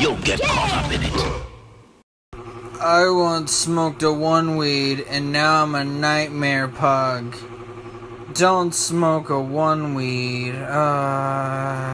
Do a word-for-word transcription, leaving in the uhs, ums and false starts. You'll get caught up in it. I once smoked a one weed, and now I'm a nightmare pug. Don't smoke a one weed. Uh...